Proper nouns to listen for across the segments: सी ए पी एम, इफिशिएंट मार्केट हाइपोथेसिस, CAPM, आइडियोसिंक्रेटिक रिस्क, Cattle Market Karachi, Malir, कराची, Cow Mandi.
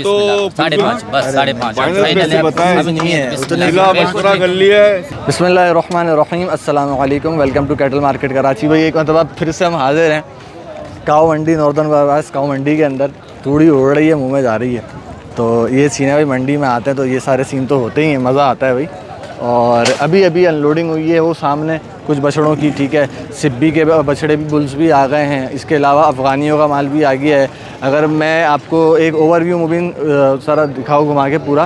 तो 5.5 बस 5.5 है। बिस्मिल्लाहिर्रहमानिर्रहीम, अस्सलाम वालेकुम, welcome to cattle market कराची। भाई एक मतलब फिर से हम हाजिर हैं काऊ मंडी, नॉर्दर्न बाईपास काऊ मंडी के अंदर। तूड़ी उड़ रही है, मुंह में जा रही है, तो ये सीन है भाई। मंडी में आते हैं तो ये सारे सीन तो होते ही हैं, मज़ा आता है भाई। और अभी अभी अनलोडिंग हुई है वो सामने कुछ बछड़ों की, ठीक है। सिब्बी के बछड़े भी, बुल्स भी आ गए हैं, इसके अलावा अफ़गानियों का माल भी आ गया है। अगर मैं आपको एक ओवरव्यू मुबीन सारा दिखाऊँ घुमा के पूरा,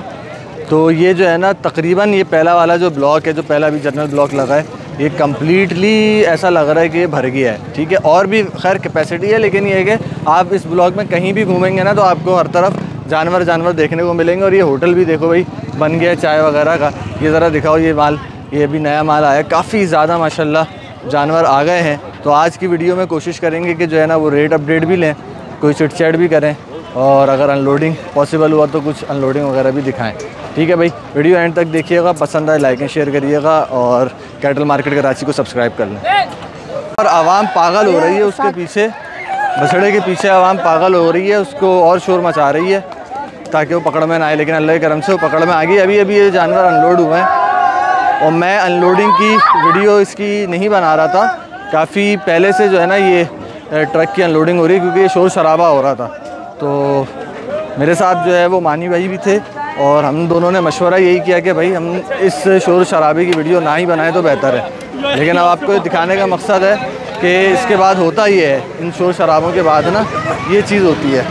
तो ये जो है ना तकरीबन ये पहला वाला जो ब्लॉक है, जो पहला भी जनरल ब्लॉक लगा है, ये कम्प्लीटली ऐसा लग रहा है कि ये भर गया है, ठीक है। और भी खैर कैपेसिटी है, लेकिन ये है कि आप इस ब्लॉक में कहीं भी घूमेंगे ना तो आपको हर तरफ जानवर देखने को मिलेंगे। और ये होटल भी देखो भाई बन गया है चाय वगैरह का। ये ज़रा दिखाओ ये माल, ये भी नया माल आया, काफ़ी ज़्यादा माशाल्लाह जानवर आ गए हैं। तो आज की वीडियो में कोशिश करेंगे कि जो है ना वो रेट अपडेट भी लें, कोई चिटचैट भी करें, और अगर अनलोडिंग पॉसिबल हुआ तो कुछ अनलोडिंग वगैरह भी दिखाएं, ठीक है भाई। वीडियो एंड तक देखिएगा, पसंद आए लाइक एंड शेयर करिएगा और कैटल मार्केट कराची को सब्सक्राइब कर लें। और आवाम पागल हो रही है उसके पीछे, बछड़े के पीछे आवाम पागल हो रही है, उसको और शोर मचा रही है ताकि वो पकड़ में ना आए, लेकिन अल्लाह के करम से वो पकड़ में आ गई। अभी अभी ये जानवर अनलोड हुए हैं और मैं अनलोडिंग की वीडियो इसकी नहीं बना रहा था, काफ़ी पहले से जो है ना ये ट्रक की अनलोडिंग हो रही है, क्योंकि ये शोर शराबा हो रहा था। तो मेरे साथ जो है वो मानी भाई भी थे और हम दोनों ने मशवरा यही किया कि भाई हम इस शोर शराबे की वीडियो ना ही बनाएं तो बेहतर है। लेकिन अब आपको दिखाने का मकसद है कि इसके बाद होता ये है, इन शोर शराबों के बाद ना ये चीज़ होती है।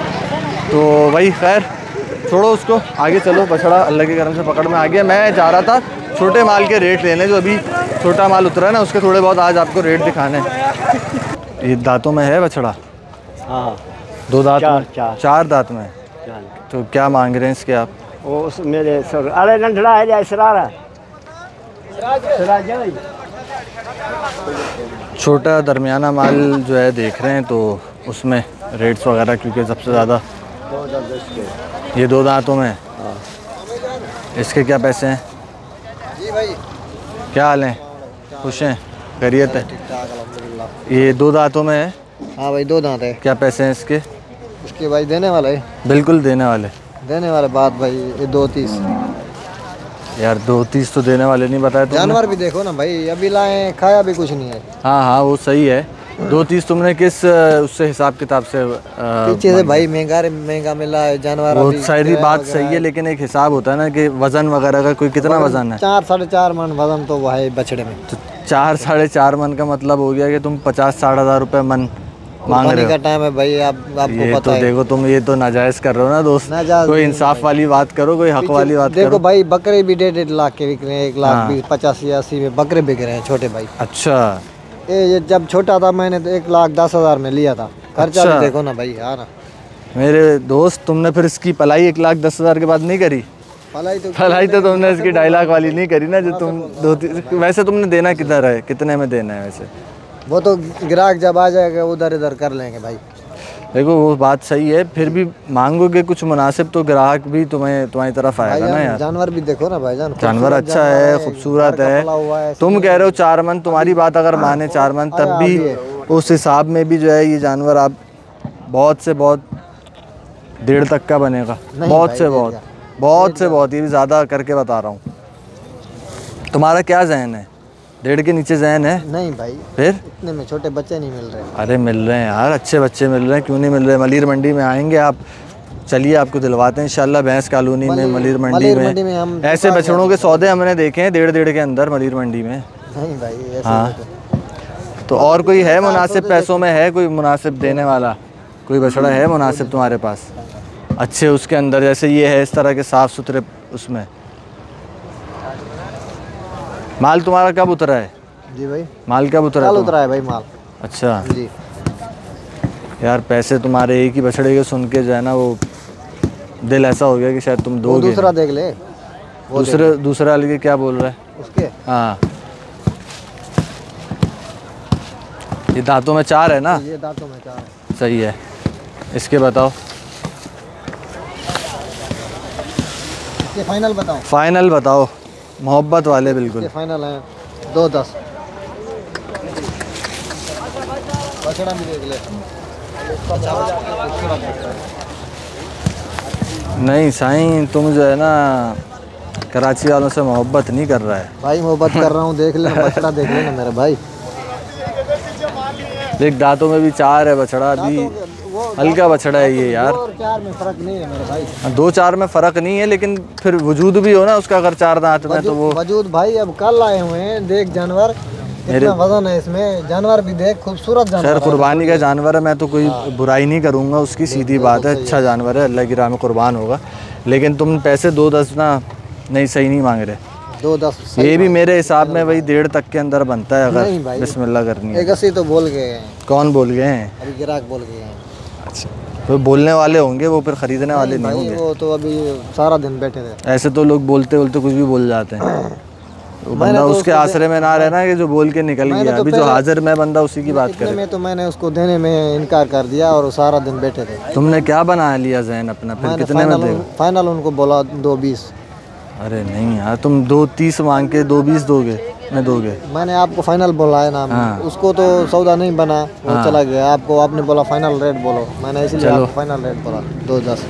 तो भाई खैर छोड़ो उसको, आगे चलो। बछड़ा अल्लाह के करम से पकड़ में आ गया। मैं जा रहा था छोटे माल के रेट लेने, जो अभी छोटा माल उतरा है ना उसके थोड़े बहुत आज आपको रेट दिखाने। ये दांतों में है बछड़ा, हाँ 2 दांत, चार दांत में। तो क्या मांग रहे हैं इसके आप? ओ मेरे सर अरे नंढड़ा है या इसरारा, छोटा दरमियाना माल जो है देख रहे हैं, तो उसमें रेट्स वगैरह क्योंकि सबसे ज़्यादा ये 2 दांतों में। इसके क्या पैसे हैं? क्या हाल हैं? खुश हैं? खैरियत है? ये 2 दांतों में है, हाँ भाई 2 दांत है। क्या पैसे हैं इसके? उसके भाई देने वाला है, बिल्कुल देने वाले बात भाई। ये 2.30 यार, 2.30 तो देने वाले नहीं बताया। जानवर भी देखो ना भाई, अभी लाए खाया भी कुछ नहीं है। हाँ हाँ वो सही है। 2.30 तुमने किस उससे हिसाब किताब से? पीछे से भाई महंगा मिला है जानवर, बहुत सारी बात सही है, लेकिन एक हिसाब होता है ना कि वजन वगैरह का। कोई कितना वजन है? 4-4.5 मन वजन तो है बछड़े में। 4-4.5 मन का मतलब हो गया कि तुम 50-60 हज़ार रुपये मन मांग रहे हो। टाइम है भाई आपको ये पता तो है। देखो तुम ये तो नाजायज़ कर रहे हो ना दोस्त, कोई इंसाफ वाली बात करो, कोई हक वाली बात देखो करो। भाई बकरे भी 1.5 लाख के बिक रहे हैं, 1,85,000-1,80,000 में बकरे बिक रहे हैं छोटे भाई। अच्छा ये जब छोटा था मैंने तो 1,10,000 में लिया था, खर्चा भी देखो ना भाई। हाँ ना मेरे दोस्त, तुमने फिर इसकी पलाई 1,10,000 के बाद नहीं करी? फलाई तो तुमने इसकी 2.5 लाख वाली नहीं करी ना, जो तुम 2.30। वैसे तुमने देना किधर है, कितने में देना है? वैसे वो तो ग्राहक जब आ जाएगा उधर इधर कर लेंगे भाई। देखो वो बात सही है, फिर भी मांगोगे कुछ मुनासिब तो ग्राहक भी तुम्हारी तरफ आएगा ना यार। जानवर भी देखो ना भाई, जानवर अच्छा है, खूबसूरत है। तुम कह रहे हो 4 मन, तुम्हारी बात अगर माने 4 मन, तब भी उस हिसाब में भी जो है ये जानवर आप बहुत से बहुत 1.5 तक का बनेगा, बहुत से बहुत, ये भी ज़्यादा करके बता रहा हूँ। तुम्हारा क्या जहन है? 1.5 के नीचे जहन है? नहीं भाई, फिर इतने में छोटे बच्चे नहीं मिल रहे। अरे मिल रहे हैं यार, अच्छे बच्चे मिल रहे हैं, क्यों नहीं मिल रहे। मलीर मंडी में आएंगे आप, चलिए आपको दिलवाते हैं इंशाल्लाह। भैंस कॉलोनी में मलीर मंडी में हम ऐसे बछड़ों के सौदे हमने देखे हैं 1.5 के अंदर मलीर मंडी में। नहीं भाई हाँ, तो और कोई है मुनासिब पैसों में? है कोई मुनासिब देने वाला? कोई बछड़ा है मुनासिब तुम्हारे पास अच्छे उसके अंदर, जैसे ये है इस तरह के साफ़ सुथरे? उसमें माल तुम्हारा कब उतरा है? जी भाई माल कब उतरा है? कल उतरा है भाई माल। अच्छा जी यार, पैसे तुम्हारे एक ही बछड़े के सुन के जो है ना वो दिल ऐसा हो गया कि शायद तुम दोगे। दूसरा देख ले, दूसरा वाले के क्या बोल रहा है उसके? हाँ ये दांतों में 4 है ना? ये दांतों में 4 है, सही है। इसके बताओ, इसके फाइनल बताओ मोहब्बत वाले। बिल्कुल फाइनल है 2.10। नहीं साईं, तुम जो है ना कराची वालों से मोहब्बत नहीं कर रहा है भाई। मोहब्बत कर रहा हूँ, देख लेना बछड़ा, देख लेना मेरे भाई। देख दांतों में भी चार है, बछड़ा भी हल्का बछड़ा है ये यार। दो चार में फर्क नहीं है मेरे भाई, दो चार में फर्क नहीं है, लेकिन फिर वजूद भी हो ना उसका। अगर चार दांत में तो वो वजूद भाई। अब कल आए हुए हैं, देख जानवर इतना वजन है इसमें, जानवर भी देख खूबसूरत जानवर। खैर कुर्बानी का जानवर है, मैं तो कोई बुराई नहीं करूँगा उसकी, सीधी बात है। अच्छा जानवर है, अल्लाह की राह में कुर्बान होगा। लेकिन तुम पैसे 2-10 ना नहीं सही नहीं मांग रहे। 2-10 ये भी मेरे हिसाब में वही 1.5 तक के अंदर बनता है। अगर बिस्मिल्लाह करनी है। 180 तो बोल गए हैं। कौन बोल गए हैं? अभी ग्राहक बोल गए हैं। अच्छा, तो बोलने वाले होंगे वो, फिर खरीदने वाले नहीं होंगे। वो तो अभी सारा दिन बैठे थे। ऐसे तो लोग बोलते बोलते कुछ भी बोल जाते हैं। बंदा तो उसके आसरे में ना रहना कि जो बोल के निकल गया। अभी जो हाजिर में बंदा उसी की बात करे। मैं तो मैंने उसको देने में इनकार कर दिया और सारा दिन बैठे थे। तुमने क्या बना लिया जहन अपना? फिर कितने में देगा? फाइनल उनको बोला 2.20। अरे नहीं यार, तुम 2.30 मांग के 2.20 दोगे? मैं दोगे, मैंने आपको फाइनल बोला है ना। हाँ। उसको तो सौदा नहीं बना, वो चला गया। आपको आपने बोला फाइनल रेट बोलो, मैंने इसलिए आपको फाइनल रेट बोला 2.10।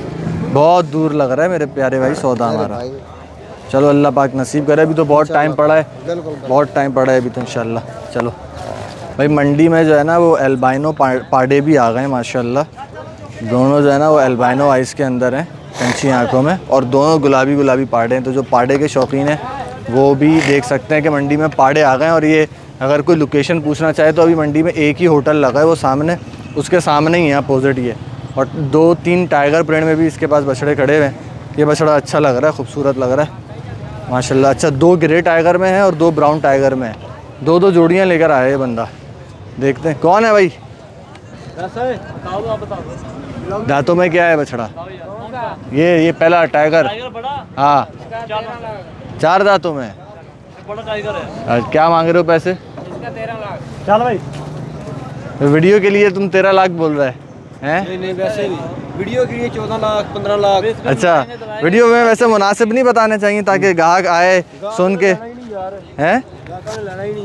बहुत दूर लग रहा है मेरे प्यारे भाई सौदा हमारा। चलो अल्लाह पाक नसीब करे। अभी तो बहुत टाइम पड़ा है, बहुत टाइम पड़ा है अभी तो इंशाल्लाह। चलो भाई, मंडी में जो है ना वो एल्बाइनो पाडे भी आ गए हैं माशाल्लाह। दोनों जो है ना वो एल्बाइनो आइस के अंदर हैं, कंची आंखों में, और दोनों गुलाबी गुलाबी पाड़े हैं। तो जो पाड़े के शौकीन हैं वो भी देख सकते हैं कि मंडी में पाड़े आ गए हैं। और ये अगर कोई लोकेशन पूछना चाहे तो अभी मंडी में एक ही होटल लगा है, वो सामने, उसके सामने ही है अपोजिट ये। और 2-3 टाइगर प्रिंट में भी इसके पास बछड़े खड़े हुए हैं। ये बछड़ा अच्छा लग रहा है, खूबसूरत लग रहा है माशाल्लाह। अच्छा, 2 ग्रे टाइगर में है और 2 ब्राउन टाइगर में है। 2-2 जोड़ियाँ लेकर आए ये बंदा। देखते हैं कौन है भाई। दांतों में क्या है बछड़ा? ये पहला टाइगर। हाँ, 4 दांतों में बड़ा टाइगर है। क्या मांग रहे हो पैसे? इसका 13 लाख। चल भाई, वीडियो के लिए तुम 13 लाख बोल रहे हैं? नहीं नहीं, वैसे नहीं, वीडियो के लिए 14 लाख, 15 लाख। अच्छा, वीडियो में वैसे मुनासिब नहीं बताने चाहिए ताकि ग्राहक आए सुन के। हैं?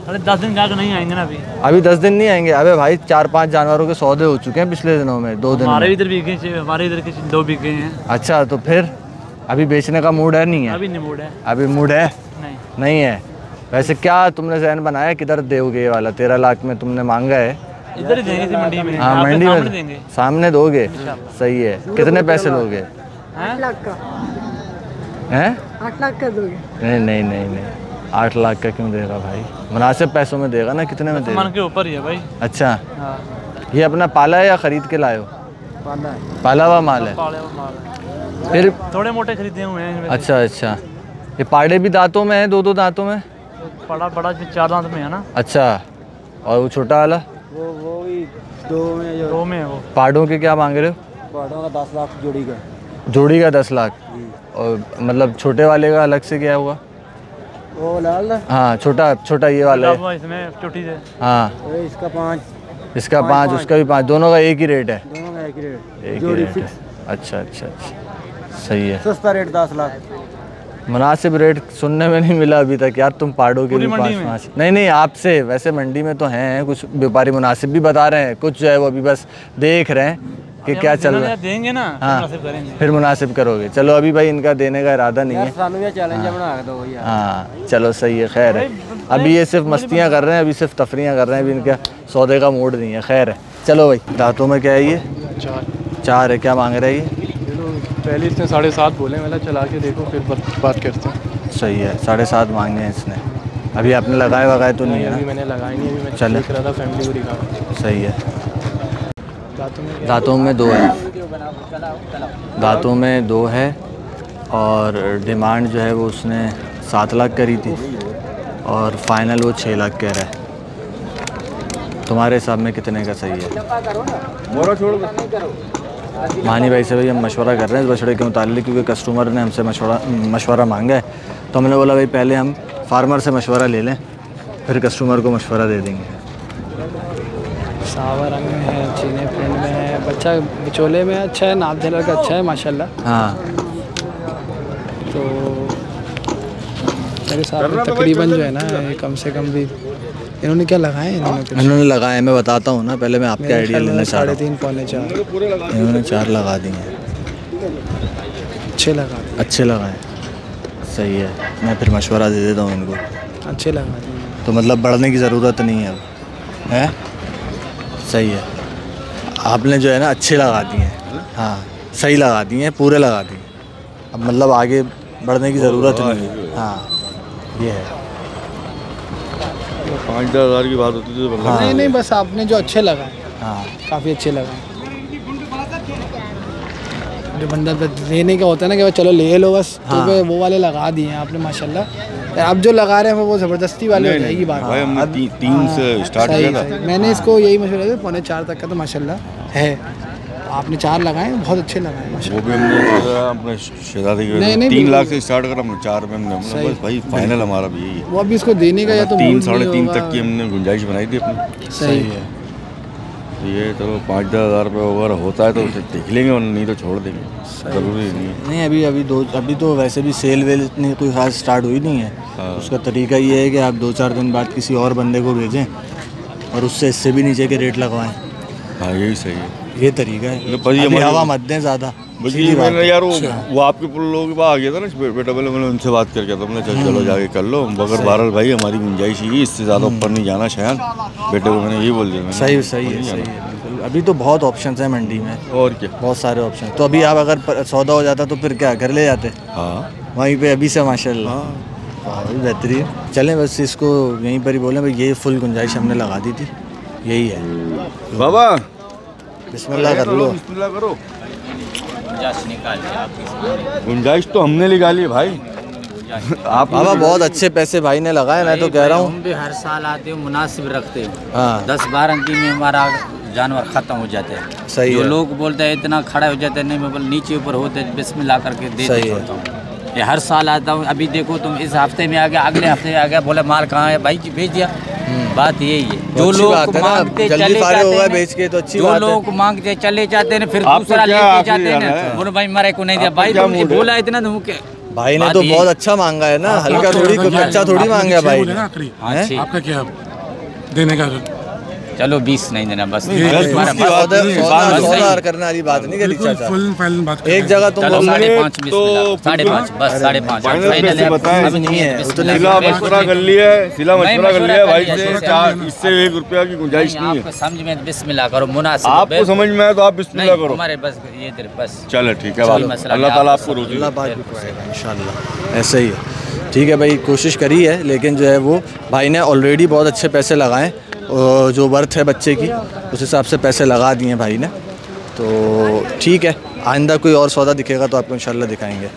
अरे 10 दिन ग्राहक नहीं आएंगे ना। अभी 10 दिन नहीं आएंगे। अबे भाई, 4-5 जानवरों के सौदे हो चुके हैं पिछले दिनों में, 2 दिन। हमारे इधर भी गए, हमारे इधर के 2 बिक गए हैं। अच्छा, तो फिर अभी बेचने का मूड है? नहीं है अभी, नहीं मूड है अभी। मूड है नहीं है। वैसे क्या तुमने जहन बनाया किधर दोगे वाला? 13 लाख में तुमने मांगा है? इधर ही देंगे मंडी में। हाँ, मंडी में सामने दोगे? सही है। कितने पैसे लोगे? 8 लाख का है। 8 लाख का दोगे? नहीं नहीं नहीं, 8 लाख का क्यों देगा भाई? मुनासिब पैसों में देगा ना। कितने में देगा? मन के ऊपर ही है भाई। अच्छा, ये अपना पाला है या खरीद के लाए हो? पाला है। पाला हुआ माल है। फिर थोड़े मोटे खरीदे हुए हैं। अच्छा, ये पाड़े भी दांतों में है? 2-2 दांतों में? बड़ा बड़ा 4 दांत में है ना। अच्छा, और वो छोटा वाला? वो भी 2 में है वो। पाड़ों के क्या मांग रहे हो? पाड़ों का 10 लाख, जोड़ी का। जोड़ी का 10 लाख? और मतलब छोटे वाले का अलग से क्या हुआ? वो लाल। हाँ, छोटा छोटा ये वाला है। इसमें छोटी है। हाँ, इसका 5, उसका भी 5। दोनों का एक ही रेट है? दोनों का एक ही रेट, एक ही रेट। अच्छा, सही है। सस्ता रेट 10 लाख। मुनासिब रेट सुनने में नहीं मिला अभी तक यार। तुम पाड़ो के भी 5 नहीं, आपसे वैसे मंडी में तो हैं कुछ व्यापारी मुनासिब भी बता रहे हैं, कुछ जो है वो अभी बस देख रहे हैं कि क्या चल रहा है। देंगे ना। हाँ, फिर मुनासिब करोगे। चलो अभी भाई इनका देने का इरादा नहीं है। हाँ चलो सही है, खैर है। अभी ये सिर्फ मस्तियाँ कर रहे हैं, अभी सिर्फ तफरियाँ कर रहे हैं, अभी इनका सौदे का मूड नहीं है। खैर है, चलो भाई। दांतों में क्या है ये? 4 है। क्या मांग रहे हैं ये? पहले इसने 7.5 बोले, मेला चला के देखो फिर बात करते हैं। सही है, 7.5 मांगे हैं इसने। अभी आपने लगाए वगाए तो नहीं है? अभी मैंने लगाए नहीं, चल रहा था फैमिली को दिखाऊँ। सही है। दांतों में 2 है। दांतों में 2 है और डिमांड जो है वो उसने 7 लाख करी थी और फाइनल वो 6 लाख कह रहा है। तुम्हारे हिसाब में कितने का सही है? मानी भाई से भाई हम मशवरा कर रहे हैं इस बछड़े के मुताल्लिक, क्योंकि कस्टमर ने हमसे मशवरा मांगा है। तो हमने बोला भाई पहले हम फार्मर से मशवरा ले लें, फिर कस्टमर को मशवरा दे देंगे। सावा रंग में है, चीने प्रिंट में है, बच्चा बिचोले में अच्छा है, नाप झलक का अच्छा है माशाल्लाह। हाँ, तो मेरे साथ तकरीबन जो है ना ये कम से कम भी इन्होंने क्या लगाए? इन्होंने लगाए, मैं बताता हूँ ना, पहले मैं आपके आइडिया लेना चाह रहा हूँ। 3.5, 4 इन्होंने 4 लगा दिए हैं। अच्छे लगाए सही है। मैं फिर मशवरा दे देता हूँ उनको, अच्छे लगाए तो मतलब बढ़ने की ज़रूरत नहीं है अब, है सही है। आपने जो है ना अच्छे लगा दिए हैं, हाँ सही लगा दिए हैं, पूरे लगा दिए, अब मतलब आगे बढ़ने की ज़रूरत नहीं है। हाँ ये है, 5-10 हज़ार की बात होती है। हाँ नहीं बस आपने जो अच्छे लगाए, हाँ काफ़ी अच्छे लगाए, जो बंदा लेने का होता है ना कि चलो ले लो बस, हाँ तो वो वाले लगा दिए हैं आपने माशाल्लाह। आप जो लगा रहे हैं वो ज़बरदस्ती वाले हो जाएगी बात। भाई हमने 3 से स्टार्ट किया था, मैंने इसको यही मशवरा दिया 3:45 तक का, तो माशाल्लाह है। आपने 4 लगाए, बहुत अच्छे लगाए माशाल्लाह। वो भी हमने अपने शहजादी के 3 लाख से स्टार्ट कर हमने 4 में हमने बस भाई फाइनल हमारा भी यही है। वो अभी इसको देने का या तो 3-3.5 तक की हमने गुंजाइश बनाई थी अपनी, सही है। ये चलो 5-10 हज़ार रुपये वगैरह होता है तो उसे देख लेंगे, नहीं तो छोड़ देंगे, ज़रूरी नहीं। अभी तो वैसे भी सेल वेल इतनी कोई खास स्टार्ट हुई नहीं है। उसका तरीका ये है कि आप 2-4 दिन बाद किसी और बंदे को भेजें और उससे इससे भी नीचे के रेट लगवाएं। हाँ यही सही है, ये तरीका है। हवा मत दें ज़्यादा। मैंने यार वो आपके लोगों के पास आ गया था ना बेटा, पहले मैंने उनसे बात करके आता हमने चल चलो जाके कर लो, बगैर बहरहाल भाई हमारी गुंजाइश ही इससे ज़्यादा ऊपर नहीं जाना शायद, बेटे को मैंने ये बोल दिया। सही है। अभी तो बहुत ऑप्शन हैं मंडी में, और क्या बहुत सारे ऑप्शन। तो अभी आप अगर सौदा हो जाता तो फिर क्या घर ले जाते, हाँ वहीं पर अभी से माशाल्लाह बेहतरीन। चलें बस इसको यहीं पर ही बोलें भाई, ये फुल गुंजाइश हमने लगा दी थी, यही है बाबा। बिस्मिल्लाह कर लो, बिस्मिल्लाह करो। गुंजाइश तो हमने निकाली भाई, आप बाबा बहुत अच्छे पैसे भाई ने लगाए। मैं तो कह रहा हूँ हम भी हर साल आते हो, मुनासिब रखते हो। हाँ 10-12 दिन में हमारा जानवर ख़त्म हो जाता है। सही है। लोग बोलते हैं इतना खड़ा हो जाता है, नहीं मतलब नीचे ऊपर होते हैं, बिस्मिल्लाह करके दे देता हूँ। ये हर साल आता हूँ, अभी देखो तुम इस हफ्ते में आ गया, अगले हफ्ते आ गया, बोला माल कहाँ है भाई जी, भेज दिया। बात यही है, जो लोग मांगते चले जाते, जो लोग मांगते चले जाते हैं, फिर दूसरा लेके जाते हैं, बोलो भाई मेरे को नहीं दिया भाई, तुमने बोला इतना तो मुके भाई ने तो बहुत अच्छा मांगा है ना, हल्का थोड़ी अच्छा थोड़ी मांगा भाई। आपका क्या देने का? चलो 20 नहीं देना बस, करने वाली बात नहीं करी चाचा। एक जगह तो 5.5 बस 5.5 1 रुपया की गुंजाइश नहीं है। समझ में बिस्मिल्लाह करो, मुनासिब आपको समझ में आए तो आप बिस्मिल्लाह करो, हमारे बस ये तेरे बस। चलो ठीक है, अल्लाह ताला आपको रोजी इंशाल्लाह, ऐसे ही है। ठीक है भाई, कोशिश करी है, लेकिन जो है वो भाई ने ऑलरेडी बहुत अच्छे पैसे लगाए, जो बर्थ है बच्चे की उस हिसाब से पैसे लगा दिए भाई ने। तो ठीक है, आइंदा कोई और सौदा दिखेगा तो आपको इंशाल्लाह दिखाएंगे।